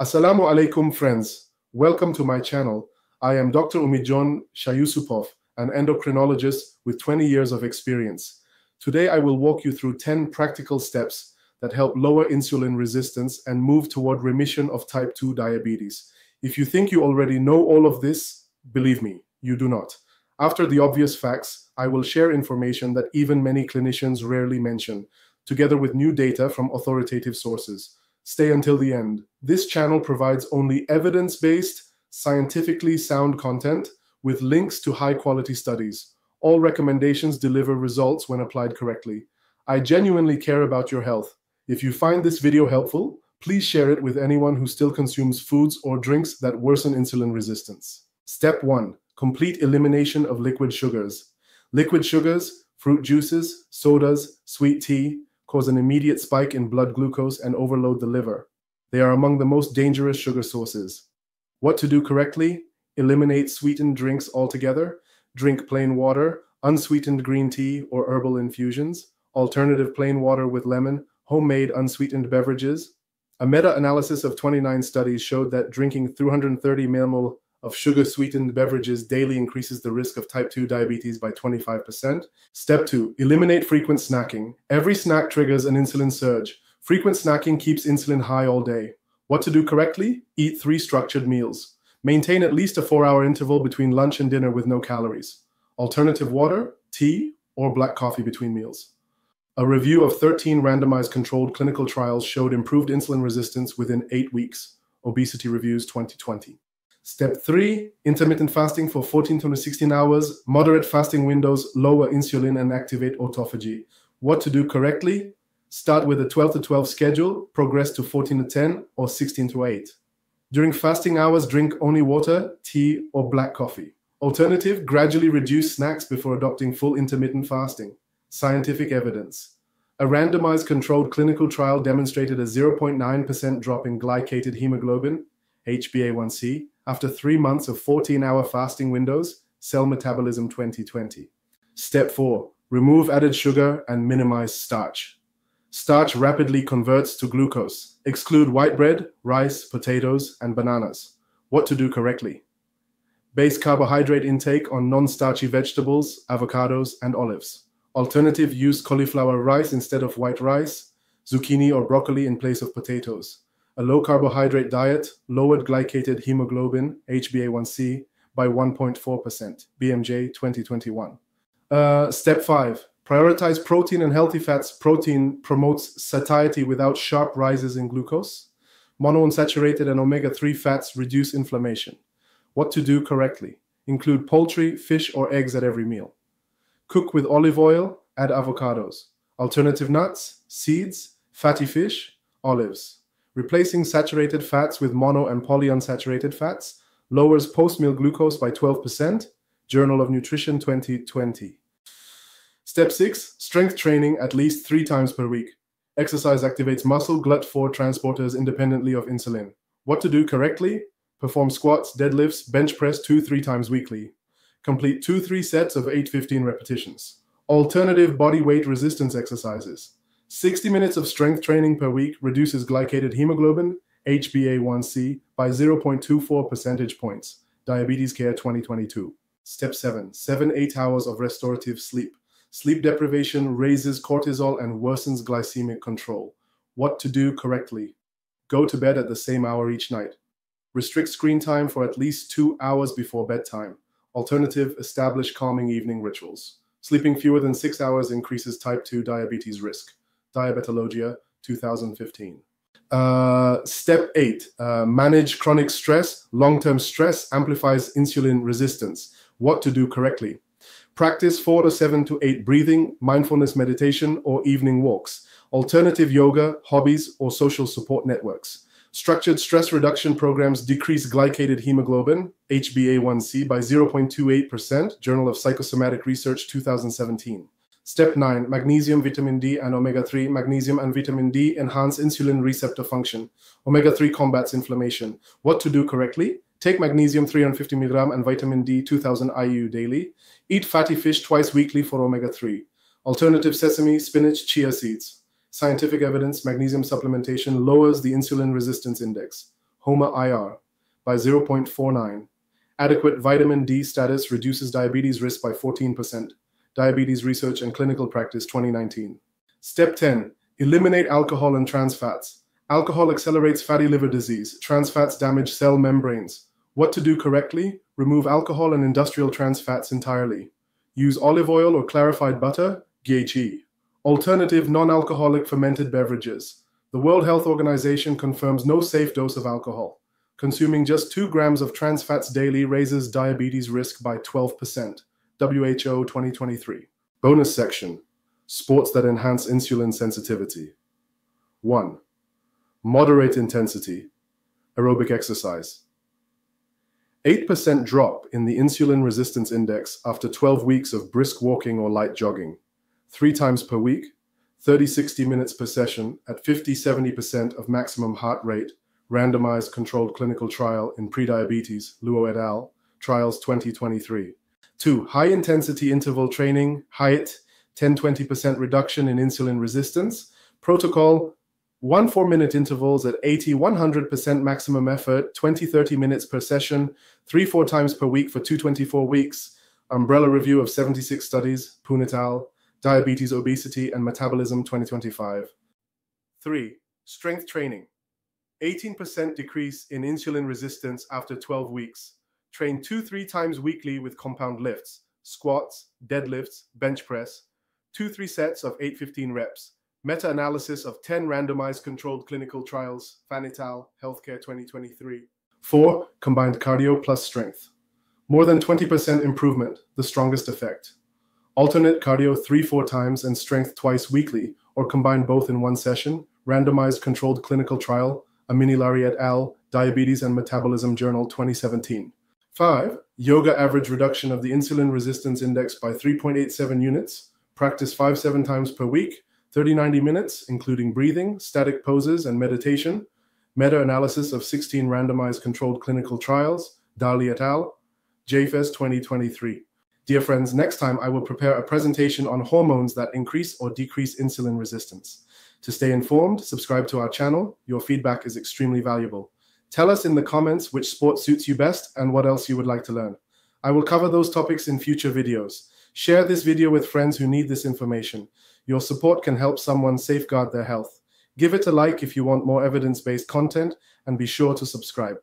Assalamu alaikum, friends. Welcome to my channel. I am Dr. Umidjon Shayusupov, an endocrinologist with 20 years of experience. Today I will walk you through 10 practical steps that help lower insulin resistance and move toward remission of type 2 diabetes. If you think you already know all of this, believe me, you do not. After the obvious facts, I will share information that even many clinicians rarely mention, together with new data from authoritative sources. Stay until the end. This channel provides only evidence-based, scientifically sound content with links to high-quality studies. All recommendations deliver results when applied correctly. I genuinely care about your health. If you find this video helpful, please share it with anyone who still consumes foods or drinks that worsen insulin resistance. Step 1. Complete elimination of liquid sugars. Liquid sugars, fruit juices, sodas, sweet tea, cause an immediate spike in blood glucose and overload the liver. They are among the most dangerous sugar sources. What to do correctly? Eliminate sweetened drinks altogether. Drink plain water, unsweetened green tea or herbal infusions, alternative plain water with lemon, homemade unsweetened beverages. A meta-analysis of 29 studies showed that drinking 330 ml of sugar-sweetened beverages daily increases the risk of type 2 diabetes by 25%. Step 2. Eliminate frequent snacking. Every snack triggers an insulin surge. Frequent snacking keeps insulin high all day. What to do correctly? Eat 3 structured meals. Maintain at least a 4-hour interval between lunch and dinner with no calories. Alternative water, tea, or black coffee between meals. A review of 13 randomized controlled clinical trials showed improved insulin resistance within 8 weeks. Obesity Reviews 2020. Step 3, intermittent fasting for 14 to 16 hours, moderate fasting windows, lower insulin and activate autophagy. What to do correctly? Start with a 12 to 12 schedule, progress to 14 to 10 or 16 to 8. During fasting hours, drink only water, tea or black coffee. Alternative, gradually reduce snacks before adopting full intermittent fasting. Scientific evidence. A randomized controlled clinical trial demonstrated a 0.9% drop in glycated hemoglobin, HbA1c, after 3 months of 14-hour fasting windows, Cell Metabolism 2020. Step 4. Remove added sugar and minimize starch. Starch rapidly converts to glucose. Exclude white bread, rice, potatoes, and bananas. What to do correctly? Base carbohydrate intake on non-starchy vegetables, avocados, and olives. Alternative, use cauliflower rice instead of white rice, zucchini or broccoli in place of potatoes. A low-carbohydrate diet lowered glycated hemoglobin, HbA1c, by 1.4%, BMJ 2021. Step 5. Prioritize protein and healthy fats. Protein promotes satiety without sharp rises in glucose. Monounsaturated and omega-3 fats reduce inflammation. What to do correctly? Include poultry, fish, or eggs at every meal. Cook with olive oil, add avocados. Alternative nuts, seeds, fatty fish, olives. Replacing saturated fats with mono and polyunsaturated fats lowers post-meal glucose by 12%, Journal of Nutrition 2020. Step 6. Strength training at least 3 times per week. Exercise activates muscle GLUT4 transporters independently of insulin. What to do correctly? Perform squats, deadlifts, bench press 2-3 times weekly. Complete 2-3 sets of 8-15 repetitions. Alternative body weight resistance exercises. 60 minutes of strength training per week reduces glycated hemoglobin, HbA1c, by 0.24 percentage points. Diabetes Care 2022. Step 7. 7-8 hours of restorative sleep. Sleep deprivation raises cortisol and worsens glycemic control. What to do correctly? Go to bed at the same hour each night. Restrict screen time for at least 2 hours before bedtime. Alternative, establish calming evening rituals. Sleeping fewer than 6 hours increases type 2 diabetes risk. Diabetologia 2015. Step 8. Manage chronic stress. Long-term stress amplifies insulin resistance. What to do correctly? Practice 4 to 7 to 8 breathing, mindfulness meditation, or evening walks. Alternative yoga, hobbies, or social support networks. Structured stress reduction programs decrease glycated hemoglobin, HbA1c, by 0.28%, Journal of Psychosomatic Research 2017. Step 9. Magnesium, vitamin D, and omega-3. Magnesium and vitamin D enhance insulin receptor function. Omega-3 combats inflammation. What to do correctly? Take magnesium 350 mg and vitamin D 2000 IU daily. Eat fatty fish twice weekly for omega-3. Alternative, sesame, spinach, chia seeds. Scientific evidence, magnesium supplementation lowers the insulin resistance index. HOMA-IR, by 0.49. Adequate vitamin D status reduces diabetes risk by 14%. Diabetes Research and Clinical Practice 2019. Step 10. Eliminate alcohol and trans fats. Alcohol accelerates fatty liver disease. Trans fats damage cell membranes. What to do correctly? Remove alcohol and industrial trans fats entirely. Use olive oil or clarified butter, GHE. Alternative non-alcoholic fermented beverages. The World Health Organization confirms no safe dose of alcohol. Consuming just 2 grams of trans fats daily raises diabetes risk by 12%. WHO 2023. Bonus section. Sports that enhance insulin sensitivity. 1. Moderate intensity aerobic exercise. 8% drop in the insulin resistance index after 12 weeks of brisk walking or light jogging. 3 times per week, 30-60 minutes per session at 50-70% of maximum heart rate. Randomized controlled clinical trial in prediabetes, Luo et al., trials 2023. 2. High-intensity interval training, HIIT, 10-20% reduction in insulin resistance. Protocol, 1 4-minute intervals at 80-100% maximum effort, 20-30 minutes per session, 3-4 times per week for 2-24 weeks. Umbrella review of 76 studies, Punital, Diabetes, Obesity, and Metabolism 2025. 3. Strength training. 18% decrease in insulin resistance after 12 weeks. Train 2-3 times weekly with compound lifts, squats, deadlifts, bench press, 2-3 sets of 8-15 reps. Meta-analysis of 10 randomized controlled clinical trials, Fanital, Healthcare 2023. 4. Combined cardio plus strength. More than 20% improvement, the strongest effect. Alternate cardio 3-4 times and strength twice weekly, or combine both in 1 session, randomized controlled clinical trial, Amini Lari et al., Diabetes and Metabolism Journal 2017. 5. Yoga average reduction of the insulin resistance index by 3.87 units. Practice 5-7 times per week, 30-90 minutes, including breathing, static poses, and meditation. Meta-analysis of 16 randomized controlled clinical trials, Dali et al., JFES 2023. Dear friends, next time I will prepare a presentation on hormones that increase or decrease insulin resistance. To stay informed, subscribe to our channel. Your feedback is extremely valuable. Tell us in the comments which sport suits you best and what else you would like to learn. I will cover those topics in future videos. Share this video with friends who need this information. Your support can help someone safeguard their health. Give it a like if you want more evidence-based content, and be sure to subscribe.